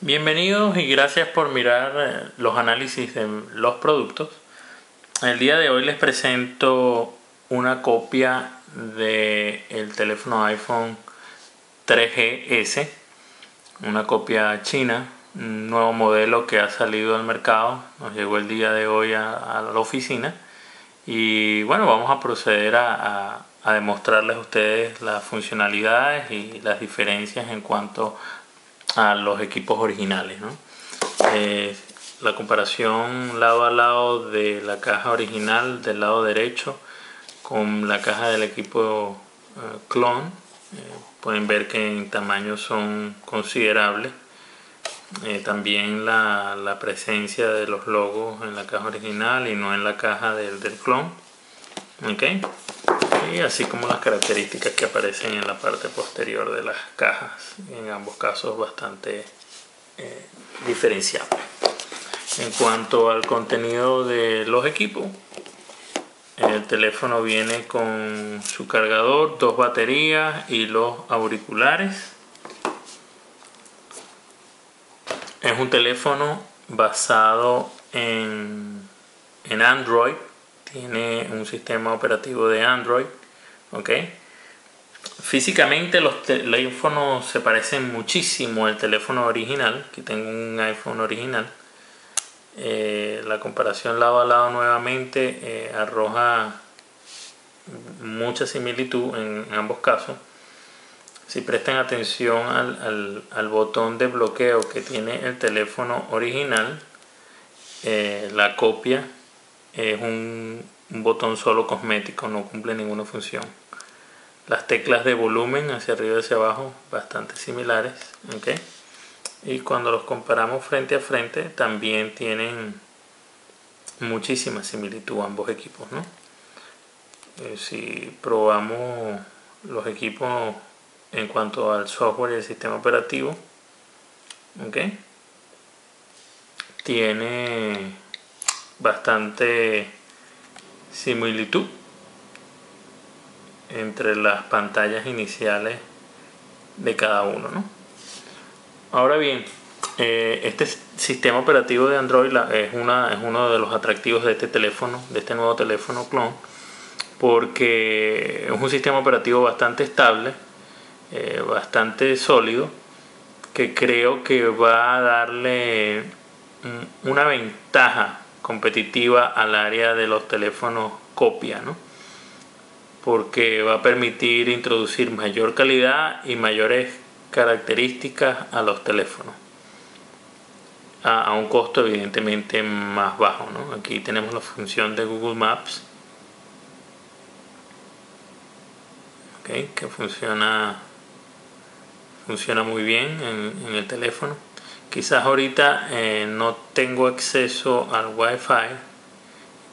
Bienvenidos y gracias por mirar los análisis de los productos. El día de hoy les presento una copia del teléfono iPhone 3GS, una copia china, un nuevo modelo que ha salido al mercado. Nos llegó el día de hoy a la oficina y bueno, vamos a proceder a demostrarles a ustedes las funcionalidades y las diferencias en cuanto a los equipos originales, ¿no? La comparación lado a lado de la caja original del lado derecho con la caja del equipo clon, pueden ver que en tamaño son considerables. También la presencia de los logos en la caja original y no en la caja del clon, ¿okay? Y así como las características que aparecen en la parte posterior de las cajas, en ambos casos bastante diferenciables. En cuanto al contenido de los equipos, el teléfono viene con su cargador, dos baterías y los auriculares. Es un teléfono basado en Android. Tiene un sistema operativo de Android, ¿ok? Físicamente los teléfonos se parecen muchísimo al teléfono original. Aquí tengo un iPhone original. La comparación lado a lado nuevamente arroja mucha similitud en ambos casos. Si prestan atención al botón de bloqueo que tiene el teléfono original, la copia es un botón solo cosmético, no cumple ninguna función. Las teclas de volumen hacia arriba y hacia abajo bastante similares, ¿okay? Y cuando los comparamos frente a frente también tienen muchísima similitud ambos equipos, ¿no? Si probamos los equipos en cuanto al software y el sistema operativo, ¿okay? Tiene bastante similitud entre las pantallas iniciales de cada uno, ¿no? Ahora bien, este sistema operativo de Android es uno de los atractivos de este teléfono, de este nuevo teléfono clon, porque es un sistema operativo bastante estable, bastante sólido, que creo que va a darle una ventaja competitiva al área de los teléfonos copia, ¿no? Porque va a permitir introducir mayor calidad y mayores características a los teléfonos a un costo evidentemente más bajo, ¿no? Aquí tenemos la función de Google Maps, ¿okay? Que funciona muy bien en el teléfono. Quizás ahorita no tengo acceso al Wi-Fi,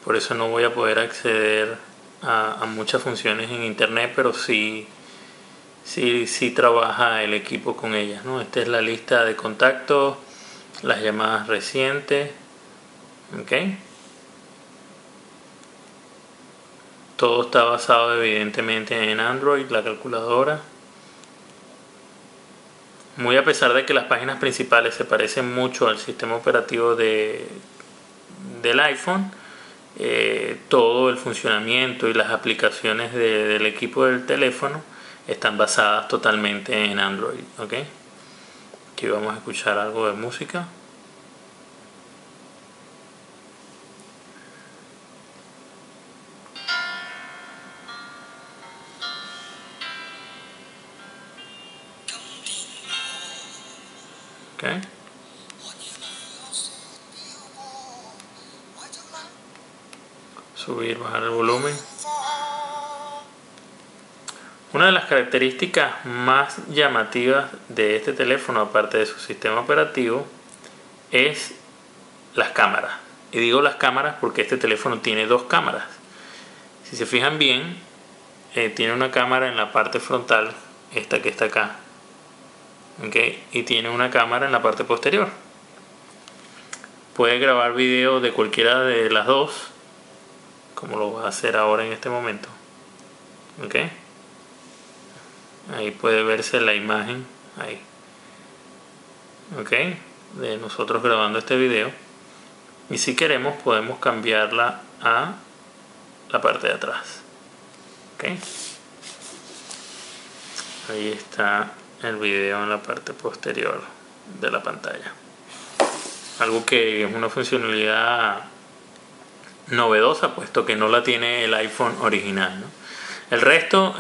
por eso no voy a poder acceder a muchas funciones en internet, pero sí trabaja el equipo con ellas, ¿no? Esta es la lista de contactos, las llamadas recientes, ¿okay? Todo está basado evidentemente en Android, la calculadora. Muy a pesar de que las páginas principales se parecen mucho al sistema operativo del iPhone, todo el funcionamiento y las aplicaciones del equipo del teléfono están basadas totalmente en Android, ¿okay? Aquí vamos a escuchar algo de música. Okay. Subir, bajar el volumen. Una de las características más llamativas de este teléfono, aparte de su sistema operativo, es las cámaras. Y digo las cámaras porque este teléfono tiene dos cámaras. Si se fijan bien, tiene una cámara en la parte frontal, esta que está acá. Okay. Y tiene una cámara en la parte posterior. Puede grabar video de cualquiera de las dos, como lo va a hacer ahora en este momento, okay. Ahí puede verse la imagen, ahí, okay. de nosotros grabando este video, y si queremos podemos cambiarla a la parte de atrás. ¿Okay? Ahí está el video en la parte posterior de la pantalla. Algo que es una funcionalidad novedosa, puesto que no la tiene el iPhone original, ¿no? El resto,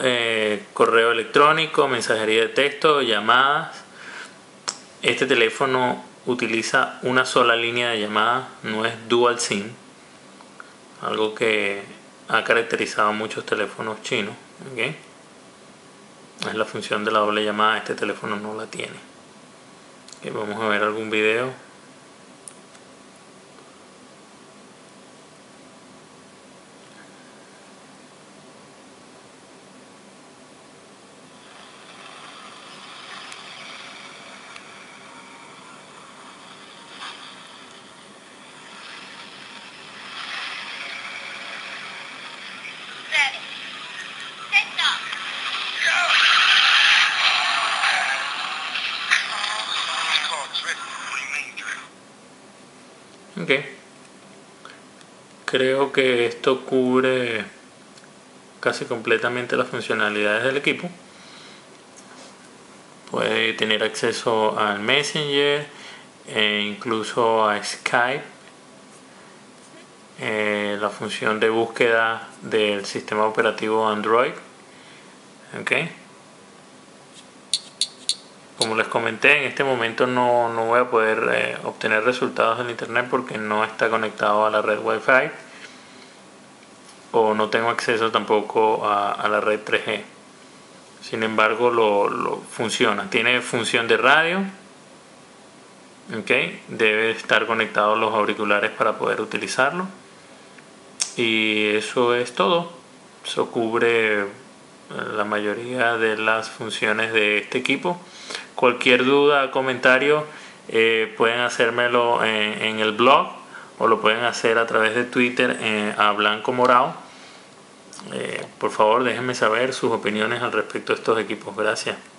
correo electrónico, mensajería de texto, llamadas. Este teléfono utiliza una sola línea de llamada, no es dual SIM, algo que ha caracterizado a muchos teléfonos chinos. ¿Okay? Es la función de la doble llamada, este teléfono no la tiene. ¿Okay? Vamos a ver algún video. Okay. Creo que esto cubre casi completamente las funcionalidades del equipo. Puede tener acceso al Messenger e incluso a Skype, la función de búsqueda del sistema operativo Android. Okay. Como les comenté, en este momento no voy a poder obtener resultados en internet porque no está conectado a la red Wi-Fi, o no tengo acceso tampoco a la red 3G. Sin embargo, lo funciona. Tiene función de radio. Okay. Debe estar conectado los auriculares para poder utilizarlo. Y eso es todo. Eso cubre la mayoría de las funciones de este equipo. Cualquier duda, comentario, pueden hacérmelo en el blog, o lo pueden hacer a través de Twitter a Blanco Morado. Por favor, déjenme saber sus opiniones al respecto de estos equipos. Gracias.